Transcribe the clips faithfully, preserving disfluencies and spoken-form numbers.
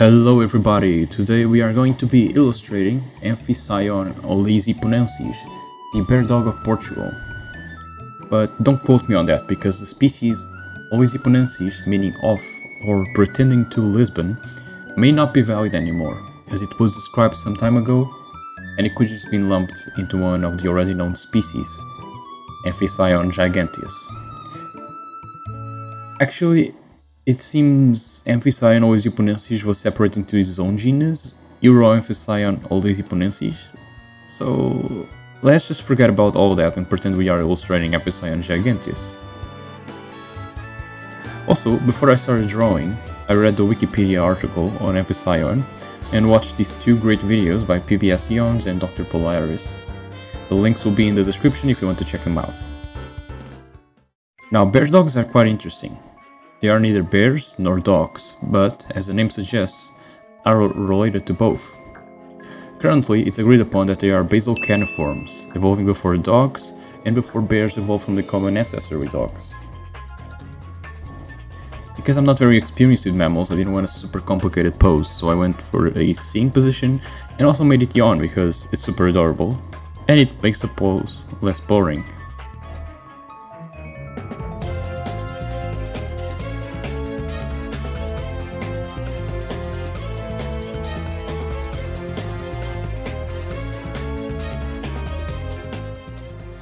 Hello everybody, today we are going to be illustrating Amphicyon olisiponensis, the bear dog of Portugal. But don't quote me on that, because the species olisiponensis, meaning of or pretending to Lisbon, may not be valid anymore, as it was described some time ago and it could just be lumped into one of the already known species, Amphicyon giganteus. Actually, it seems Amphicyon olisiponensis was separated into its own genus, Euramphicyon olisiponensis, so let's just forget about all that and pretend we are illustrating Amphicyon giganteus. Also, before I started drawing, I read the Wikipedia article on Amphicyon and watched these two great videos by P B S Eons and Doctor Polaris. The links will be in the description if you want to check them out. Now, bear dogs are quite interesting. They are neither bears nor dogs, but, as the name suggests, are related to both. Currently, it's agreed upon that they are basal caniforms, evolving before dogs and before bears evolved from the common ancestor with dogs. Because I'm not very experienced with mammals, I didn't want a super complicated pose, so I went for a sitting position and also made it yawn because it's super adorable and it makes the pose less boring.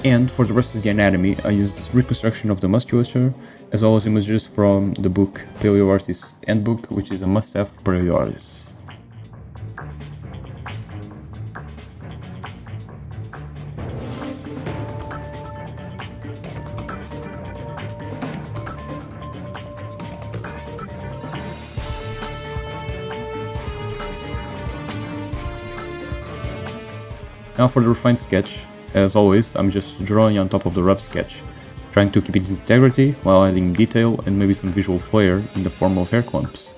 And for the rest of the anatomy, I used reconstruction of the musculature, as well as images from the book Paleoartist's Handbook, which is a must-have for paleoartists. Now for the refined sketch. As always, I'm just drawing on top of the rough sketch, trying to keep its integrity while adding detail and maybe some visual flair in the form of hair clumps.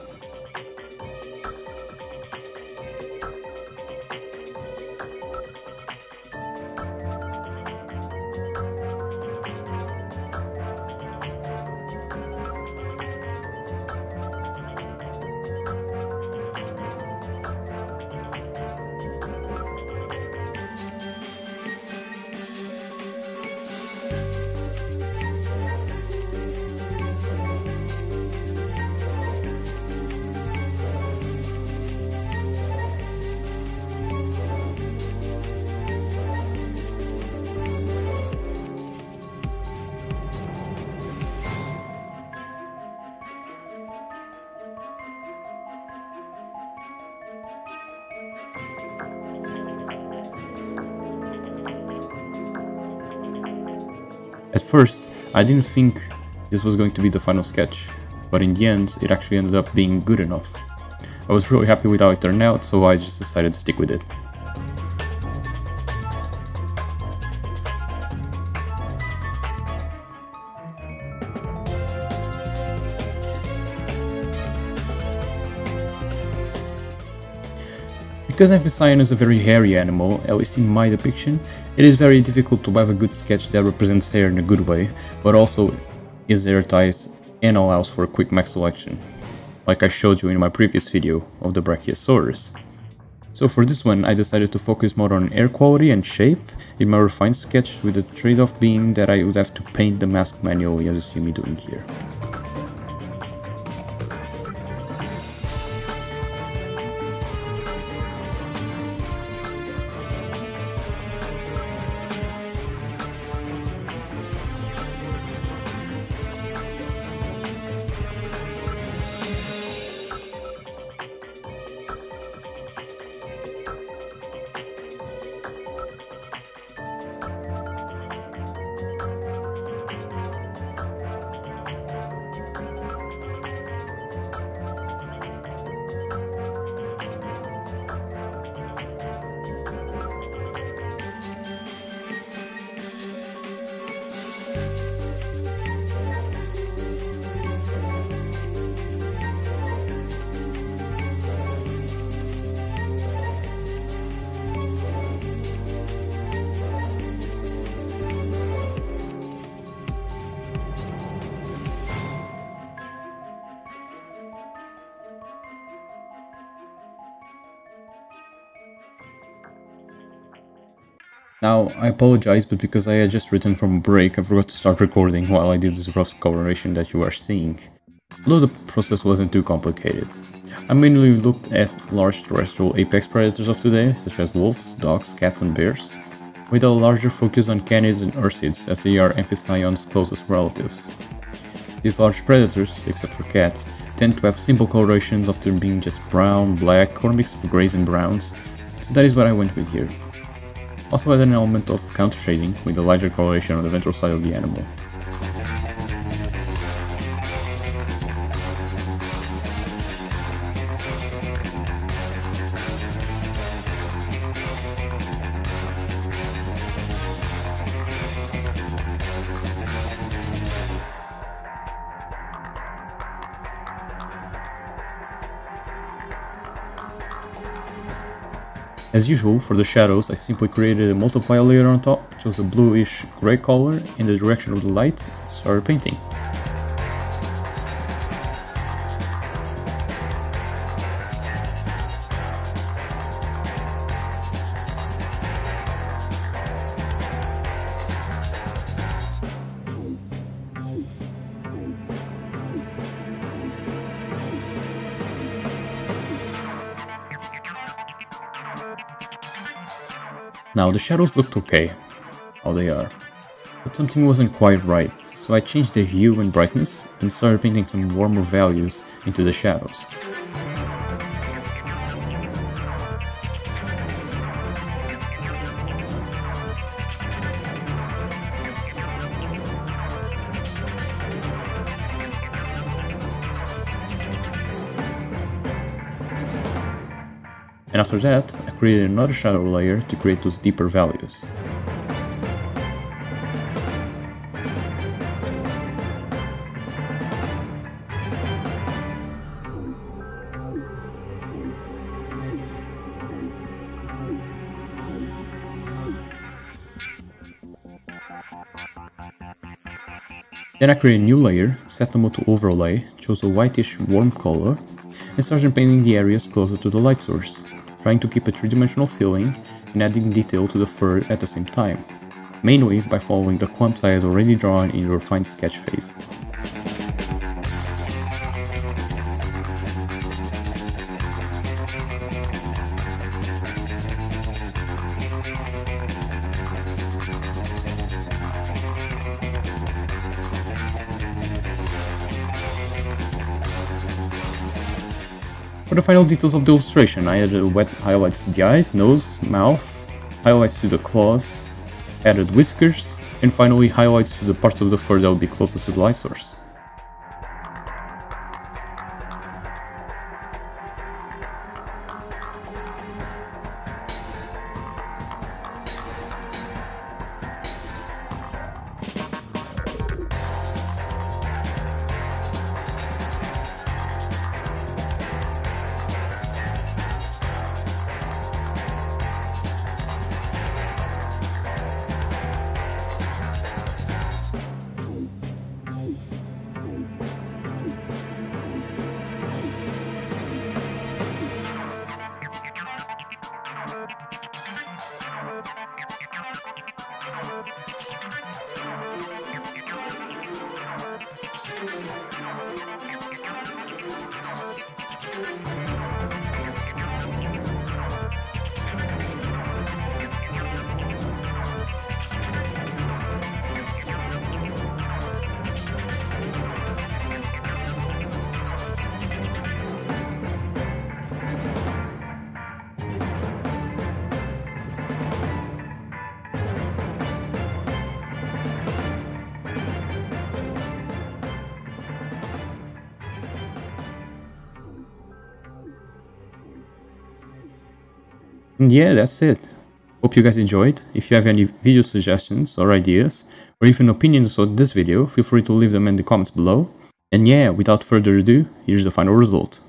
At first, I didn't think this was going to be the final sketch, but in the end, it actually ended up being good enough. I was really happy with how it turned out, so I just decided to stick with it. Because Amphicyon is a very hairy animal, at least in my depiction, it is very difficult to have a good sketch that represents hair in a good way, but also is airtight and allows for a quick max selection, like I showed you in my previous video of the Brachiosaurus. So for this one, I decided to focus more on hair quality and shape in my refined sketch, with the trade-off being that I would have to paint the mask manually, as you see me doing here. Now, I apologize, but because I had just returned from a break, I forgot to start recording while I did this rough coloration that you are seeing, although the process wasn't too complicated. I mainly looked at large terrestrial apex predators of today, such as wolves, dogs, cats and bears, with a larger focus on canids and ursids, as they are Amphicyon's closest relatives. These large predators, except for cats, tend to have simple colorations after being just brown, black, or a mix of greys and browns, so that is what I went with here. Also had an element of countershading, with a lighter coloration on the ventral side of the animal. As usual, for the shadows, I simply created a multiply layer on top, chose a bluish-grey color in the direction of the light, and started painting. Now, the shadows looked okay, how they are, but something wasn't quite right, so I changed the hue and brightness and started painting some warmer values into the shadows. And after that, I created another shadow layer to create those deeper values. Then I created a new layer, set the mode to overlay, chose a whitish warm color, and started painting the areas closer to the light source, trying to keep a three-dimensional feeling and adding detail to the fur at the same time, mainly by following the clumps I had already drawn in the refined sketch phase. For the final details of the illustration, I added wet highlights to the eyes, nose, mouth, highlights to the claws, added whiskers, and finally highlights to the parts of the fur that would be closest to the light source. And yeah, that's it. Hope you guys enjoyed. If you have any video suggestions or ideas, or even opinions on this video, feel free to leave them in the comments below. And yeah, without further ado, here's the final result.